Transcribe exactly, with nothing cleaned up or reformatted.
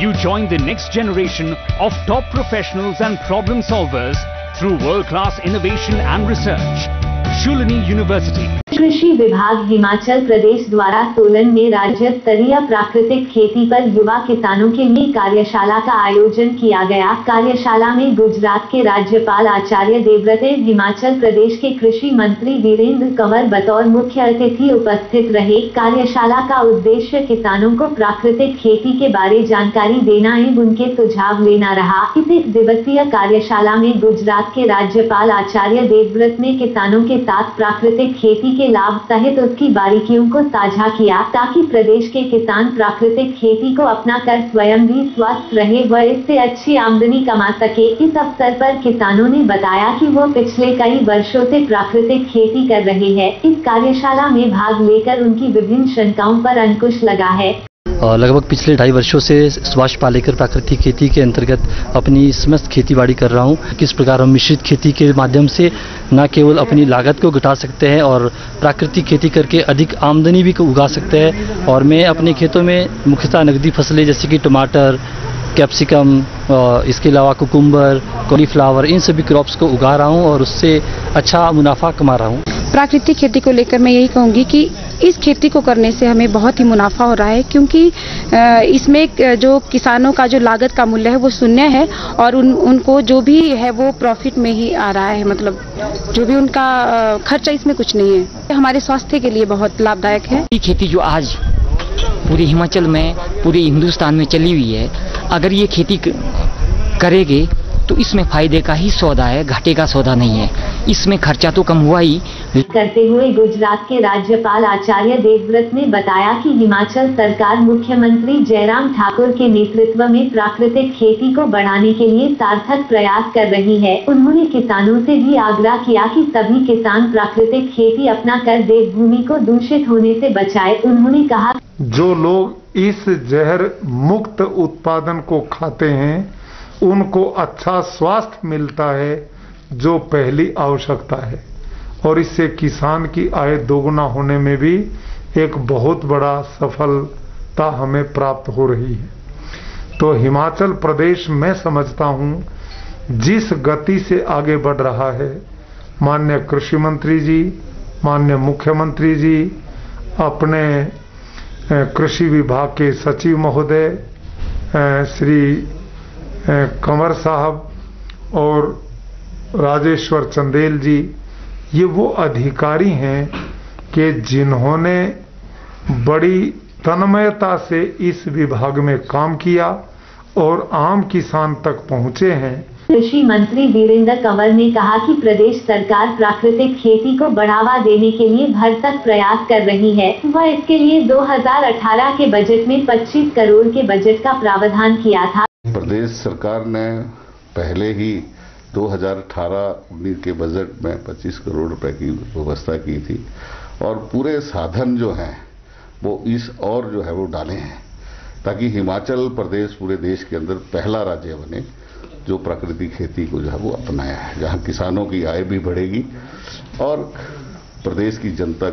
You join the next generation of top professionals and problem solvers through world-class innovation and research. Shoolini University. कृषि विभाग हिमाचल प्रदेश द्वारा सोलन में राज्य स्तरीय प्राकृतिक खेती पर युवा किसानों के लिए कार्यशाला का आयोजन किया गया। कार्यशाला में गुजरात के राज्यपाल आचार्य देवव्रत हिमाचल प्रदेश के कृषि मंत्री वीरेंद्र कंवर बतौर मुख्य अतिथि उपस्थित रहे। कार्यशाला का उद्देश्य किसानों को प्राकृतिक खेती के बारे जानकारी देना एवं उनके सुझाव लेना रहा। इस एक दिवसीय कार्यशाला में गुजरात के राज्यपाल आचार्य देवव्रत ने किसानों के साथ प्राकृतिक खेती के लाभ सहित उसकी बारीकियों को साझा किया ताकि प्रदेश के किसान प्राकृतिक खेती को अपना कर स्वयं भी स्वस्थ रहे व इससे अच्छी आमदनी कमा सके। इस अवसर पर किसानों ने बताया कि वो पिछले कई वर्षों से प्राकृतिक खेती कर रहे हैं। इस कार्यशाला में भाग लेकर उनकी विभिन्न शंकाओं पर अंकुश लगा है। लगभग पिछले ढाई वर्षों से सुभाष पालेकर प्राकृतिक खेती के अंतर्गत अपनी समस्त खेतीबाड़ी कर रहा हूं। किस प्रकार हम मिश्रित खेती के माध्यम से न केवल अपनी लागत को घटा सकते हैं और प्राकृतिक खेती करके अधिक आमदनी भी उगा सकते हैं। और मैं अपने खेतों में मुख्यतः नकदी फसलें जैसे कि टमाटर, कैप्सिकम, इसके अलावा कुकुम्बर, कॉलीफ्लावर, इन सभी क्रॉप्स को उगा रहा हूँ और उससे अच्छा मुनाफा कमा रहा हूँ। प्राकृतिक खेती को लेकर मैं यही कहूँगी कि इस खेती को करने से हमें बहुत ही मुनाफा हो रहा है, क्योंकि इसमें जो किसानों का जो लागत का मूल्य है वो शून्य है और उन उनको जो भी है वो प्रॉफिट में ही आ रहा है। मतलब जो भी उनका खर्चा इसमें कुछ नहीं है, हमारे स्वास्थ्य के लिए बहुत लाभदायक है। ये खेती जो आज पूरे हिमाचल में, पूरे हिंदुस्तान में चली हुई है, अगर ये खेती करेंगे तो इसमें फायदे का ही सौदा है, घाटे का सौदा नहीं है। इसमें खर्चा तो कम हुआ ही। करते हुए गुजरात के राज्यपाल आचार्य देवव्रत ने बताया कि हिमाचल सरकार मुख्यमंत्री जयराम ठाकुर के नेतृत्व में प्राकृतिक खेती को बढ़ाने के लिए सार्थक प्रयास कर रही है। उन्होंने किसानों से भी आग्रह किया कि सभी किसान प्राकृतिक खेती अपना कर देवभूमि को दूषित होने से बचाए। उन्होंने कहा, जो लोग इस जहर मुक्त उत्पादन को खाते हैं उनको अच्छा स्वास्थ्य मिलता है, जो पहली आवश्यकता है, और इससे किसान की आय दोगुना होने में भी एक बहुत बड़ा सफलता हमें प्राप्त हो रही है। तो हिमाचल प्रदेश मैं समझता हूँ जिस गति से आगे बढ़ रहा है, माननीय कृषि मंत्री जी, माननीय मुख्यमंत्री जी, अपने कृषि विभाग के सचिव महोदय श्री कंवर साहब और राजेश्वर चंदेल जी, ये वो अधिकारी हैं कि जिन्होंने बड़ी तन्मयता से इस विभाग में काम किया और आम किसान तक पहुँचे हैं। कृषि मंत्री वीरेंद्र कंवर ने कहा कि प्रदेश सरकार प्राकृतिक खेती को बढ़ावा देने के लिए भरसक प्रयास कर रही है। वह इसके लिए दो हज़ार अठारह के बजट में पच्चीस करोड़ के बजट का प्रावधान किया था। प्रदेश सरकार ने पहले ही दो हज़ार अठारह उन्नीस के बजट में पच्चीस करोड़ रुपए की व्यवस्था की थी और पूरे साधन जो हैं वो इस और जो है वो डाले हैं ताकि हिमाचल प्रदेश पूरे देश के अंदर पहला राज्य बने जो प्राकृतिक खेती को जो है वो अपनाया है, जहाँ किसानों की आय भी बढ़ेगी और प्रदेश की जनता